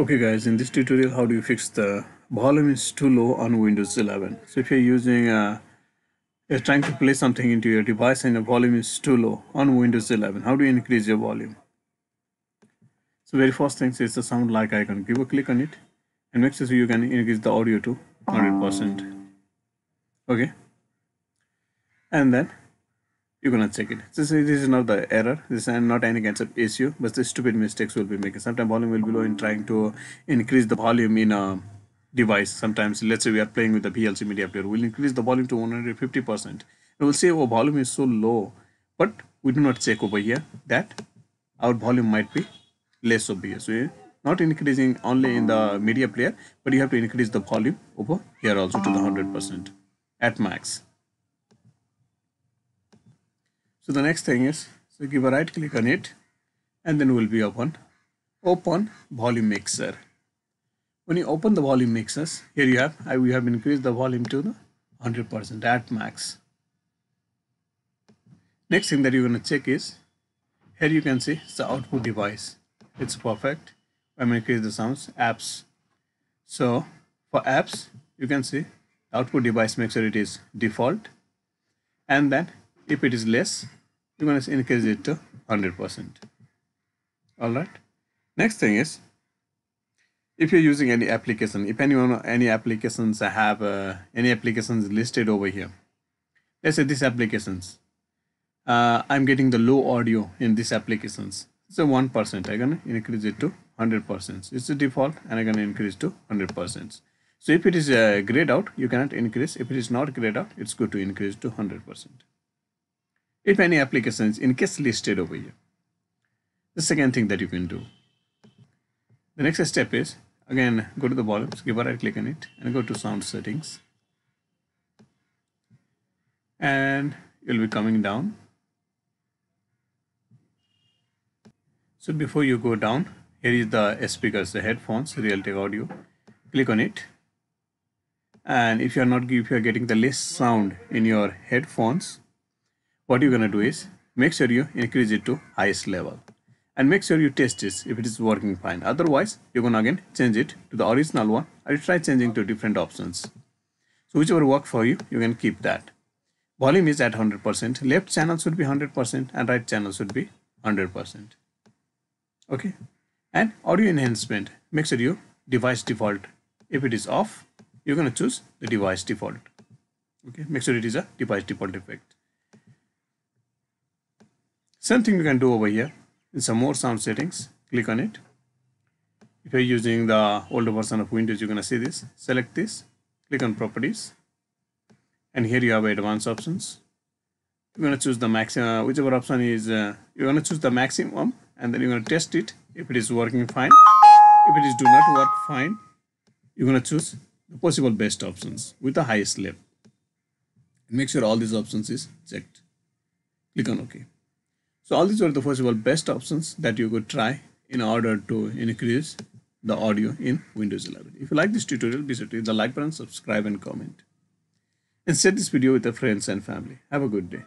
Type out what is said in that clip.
Okay guys, in this tutorial how do you fix the volume is too low on Windows 11. So if you're using you're trying to play something into your device and the volume is too low on Windows 11, how do you increase your volume? So very first thing is the sound like icon. Give a click on it and make sure you can increase the audio to 100%. Okay, and then you're gonna check it. This is not the error. This is not any kind of issue, but the stupid mistakes will be making. Sometimes volume will be low in trying to increase the volume in a device. Sometimes, let's say we are playing with the VLC media player, we'll increase the volume to 150%. And we'll say our volume is so low, but we do not check over here that our volume might be less over here. So you're not increasing only in the media player, but you have to increase the volume over here also to the 100% at max. So the next thing is, so give a right click on it and then we'll be open volume mixer. When you open the volume mixers, here you have, we have increased the volume to the 100% at max. Next thing that you're going to check is, here you can see it's the output device. It's perfect. I'm going to increase the sounds, apps. So for apps, you can see the output device mixer, it is default. And then if it is less, you're going to increase it to 100%. Alright. Next thing is, if you're using any application, if any applications have any applications listed over here, let's say these applications, I'm getting the low audio in these applications. So 1%, I'm going to increase it to 100%. It's the default and I'm going to increase to 100%. So if it is grayed out, you cannot increase. If it is not grayed out, it's good to increase to 100%. If any applications in case listed over here. The second thing that you can do, the next step is, again go to the volumes, give a right click on it and go to sound settings, and you'll be coming down. So before you go down, here is the speakers, the headphones, Realtek audio, click on it, and if you are getting the less sound in your headphones, what you're gonna do is make sure you increase it to highest level and make sure you test this if it is working fine. Otherwise, you're gonna again change it to the original one or you try changing to different options. So whichever works for you, you can keep that. Volume is at 100%. Left channel should be 100% and right channel should be 100%. Okay. And audio enhancement, make sure you device default. If it is off, you're gonna choose the device default. Okay, make sure it is a device default effect. Same thing you can do over here in some more sound settings. Click on it. If you're using the older version of Windows, you're going to see this. Select this, click on properties, and here you have advanced options. You're going to choose the maximum, whichever option is, you're going to choose the maximum, and then you're going to test it. If it is working fine, if it is do not work fine, you're going to choose the possible best options with the highest level. Make sure all these options is checked. Click on OK. So all these are the possible best options that you could try in order to increase the audio in Windows 11. If you like this tutorial, be sure to hit the like button, subscribe and comment. And share this video with your friends and family. Have a good day.